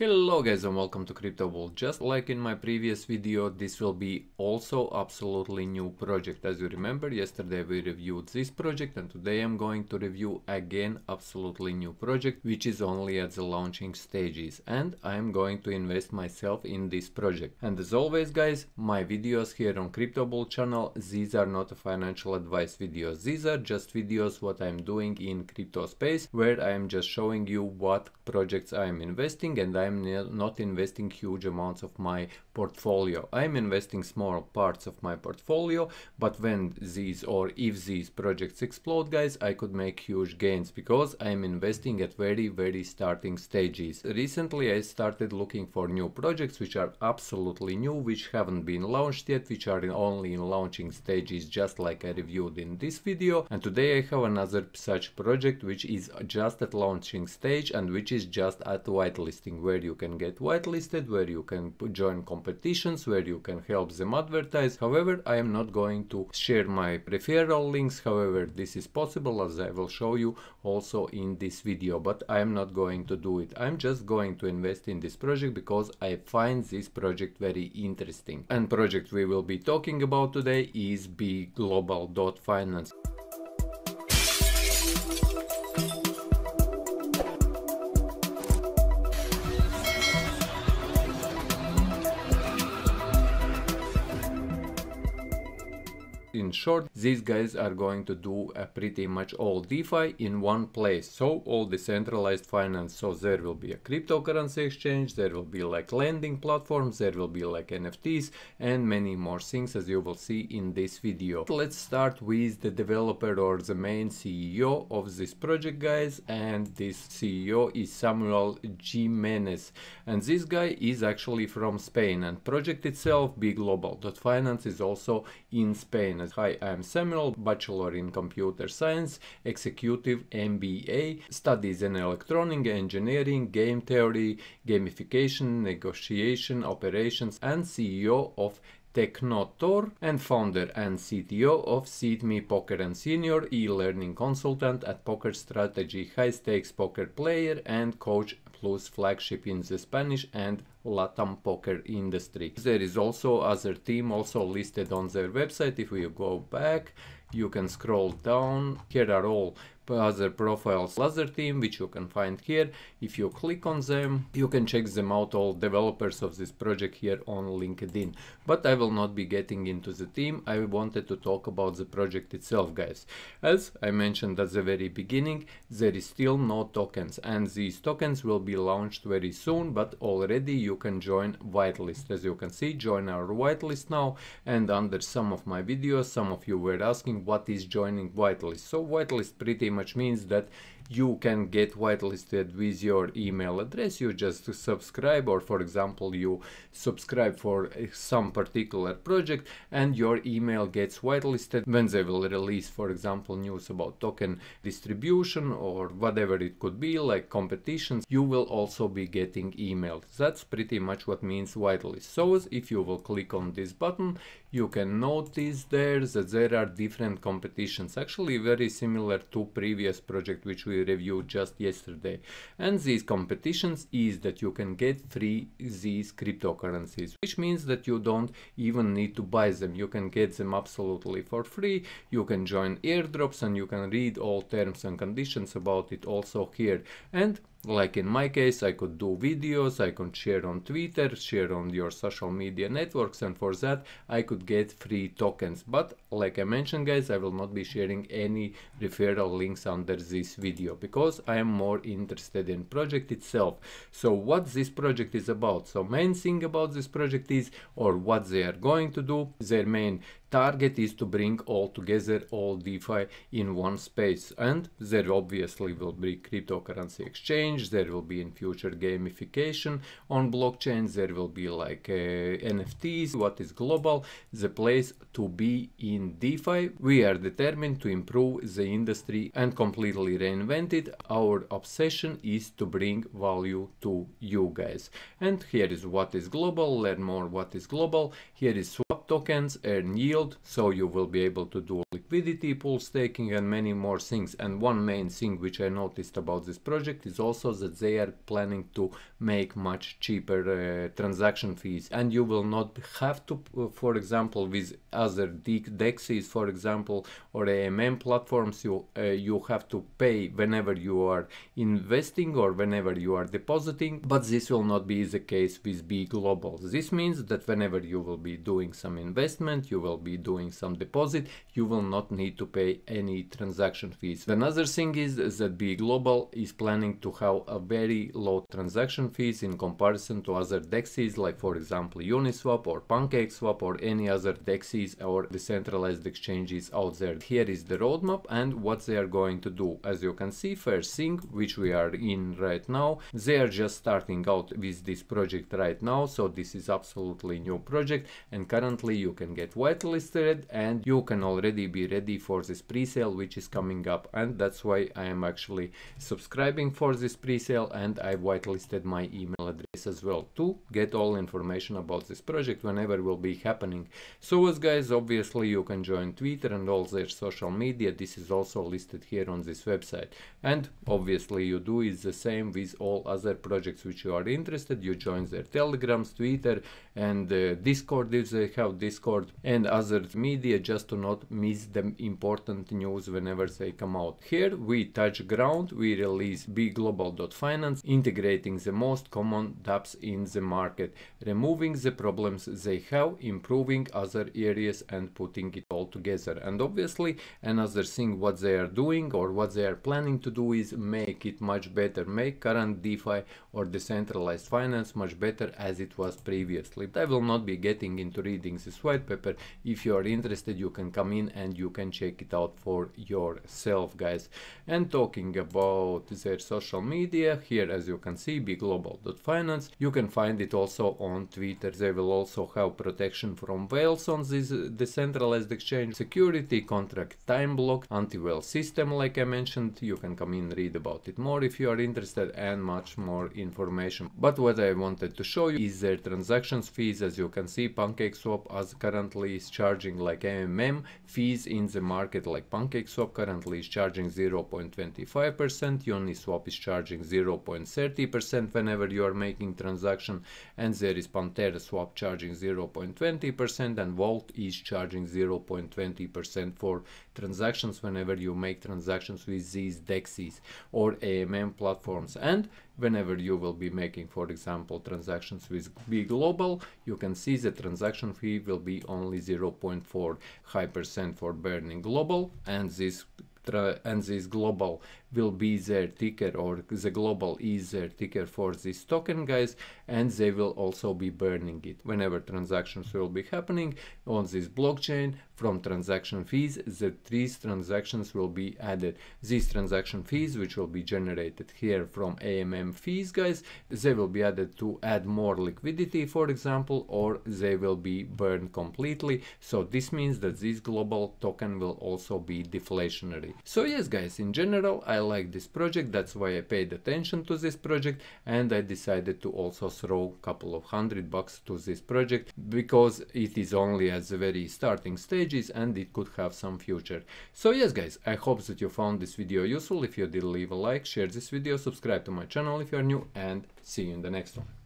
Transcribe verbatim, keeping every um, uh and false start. Hello guys and welcome to CryptoBull. Just like in my previous video, this will be also absolutely new project. As you remember, yesterday we reviewed this project and today I'm going to review again absolutely new project, which is only at the launching stages, and I'm going to invest myself in this project. And as always guys, my videos here on CryptoBull channel, these are not financial advice videos. These are just videos what I'm doing in crypto space, where I'm just showing you what projects I'm investing, and I I'm not investing huge amounts of my portfolio. I'm investing small parts of my portfolio, but when these or if these projects explode guys, I could make huge gains because I'm investing at very very starting stages. Recently I started looking for new projects which are absolutely new, which haven't been launched yet, which are in only in launching stages, just like I reviewed in this video. And today I have another such project which is just at launching stage and which is just at whitelisting, where you can get whitelisted, where you can join competitions, where you can help them advertise. However, I am not going to share my referral links. However, this is possible, as I will show you also in this video, but I am not going to do it. I'm just going to invest in this project because I find this project very interesting. And project we will be talking about today is BeGlobal.Finance. In short, these guys are going to do a pretty much all DeFi in one place, so all decentralized finance. So there will be a cryptocurrency exchange, there will be like lending platforms, there will be like N F Ts and many more things, as you will see in this video. Let's start with the developer or the main C E O of this project guys, and this C E O is Samuel Gimenez, and this guy is actually from Spain, and project itself BeGlobal.Finance is also in Spain. Hi, I'm Samuel, Bachelor in Computer Science, Executive M B A, studies in Electronic Engineering, Game Theory, Gamification, Negotiation, Operations, and C E O of Tecnotor, and founder and C T O of SeedMe Poker, and senior e-learning consultant at Poker Strategy, high-stakes poker player and coach plus flagship in the Spanish and Latam poker industry. There is also other team also listed on their website. If we go back, you can scroll down. Here are all other profiles, other team, which you can find here. If you click on them, you can check them out, all developers of this project here on LinkedIn. But I will not be getting into the team. I wanted to talk about the project itself guys. As I mentioned at the very beginning, there is still no tokens, and these tokens will be launched very soon, but already you can join whitelist. As you can see, join our whitelist now, and under some of my videos some of you were asking what is joining whitelist. So whitelist pretty much which means that you can get whitelisted with your email address. You just subscribe, or for example you subscribe for some particular project and your email gets whitelisted when they will release, for example, news about token distribution or whatever it could be, like competitions. You will also be getting emailed. That's pretty much what means whitelist. So if you will click on this button, you can notice there that there are different competitions, actually very similar to previous project which we reviewed just yesterday. And these competitions is that you can get free these cryptocurrencies, which means that you don't even need to buy them. You can get them absolutely for free. You can join airdrops and you can read all terms and conditions about it also here. And like in my case, I could do videos, I could share on Twitter, share on your social media networks, and for that I could get free tokens. But like I mentioned guys, I will not be sharing any referral links under this video because I am more interested in project itself. So what this project is about? So main thing about this project is, or what they are going to do, their main target is to bring all together all DeFi in one space. And there obviously will be cryptocurrency exchange, there will be in future gamification on blockchain, there will be like uh, N F Ts. What is global? The place to be in DeFi. We are determined to improve the industry and completely reinvent it. Our obsession is to bring value to you guys. And here is what is global. Learn more what is global. Here is tokens and yield, so you will be able to do liquidity, pool staking and many more things. And one main thing which I noticed about this project is also that they are planning to make much cheaper uh, transaction fees, and you will not have to, uh, for example, with other D E Xs, for example, or A M M platforms, you uh, you have to pay whenever you are investing or whenever you are depositing. But this will not be the case with BeGlobal. This means that whenever you will be doing some investment, you will be doing some deposit, you will not need to pay any transaction fees. Another thing is that BeGlobal is planning to have a very low transaction fees in comparison to other D E Xs, like for example Uniswap or PancakeSwap or any other D E Xs or decentralized exchanges out there. Here is the roadmap and what they are going to do. As you can see, first thing which we are in right now, they are just starting out with this project right now, so this is absolutely new project, and currently you can get whitelisted and you can already be ready for this pre-sale which is coming up. And that's why I am actually subscribing for this pre-sale, and I whitelisted my email address as well to get all information about this project whenever it will be happening. So as guys, obviously you can join Twitter and all their social media, this is also listed here on this website, and obviously you do is the same with all other projects which you are interested. You join their telegrams, Twitter and uh, Discord if they have Discord, and other media, just to not miss the important news whenever they come out. Here we touch ground, we release BeGlobal.Finance, integrating the most common dApps in the market, removing the problems they have, improving other areas and putting it all together. And obviously another thing what they are doing or what they are planning to do is make it much better, make current DeFi or decentralized finance much better as it was previously. I will not be getting into reading this white paper. If you are interested, you can come in and you can check it out for yourself, guys. And talking about their social media, here as you can see, BeGlobal.Finance, you can find it also on Twitter. They will also have protection from whales on this decentralized exchange, security, contract time block, anti-whale system like I mentioned. You can come in, read about it more if you are interested, and much more information. But what I wanted to show you is their transactions fees. As you can see, PancakeSwap as currently is charging like A M M fees in the market, like PancakeSwap currently is charging zero point two five percent, Uniswap is charging zero point three zero percent whenever you are making transaction, and there is PanteraSwap charging zero point two zero percent, and Vault is charging zero point two zero percent for transactions whenever you make transactions with these D E Xs or A M M platforms. And whenever you will be making, for example, transactions with BeGlobal, you can see the transaction fee will be only zero point four five percent for burning global, and this and this global will be their ticker, or the global is their ticker for this token, guys, and they will also be burning it whenever transactions will be happening on this blockchain. From transaction fees, the these transactions will be added. These transaction fees which will be generated here from A M M fees, guys, they will be added to add more liquidity, for example, or they will be burned completely. So this means that this global token will also be deflationary. So yes, guys, in general I like this project, that's why I paid attention to this project, and I decided to also throw a couple of hundred bucks to this project because it is only at the very starting stage and it could have some future. So yes, guys, I hope that you found this video useful. If you did, leave a like, share this video, subscribe to my channel if you are new, and see you in the next one.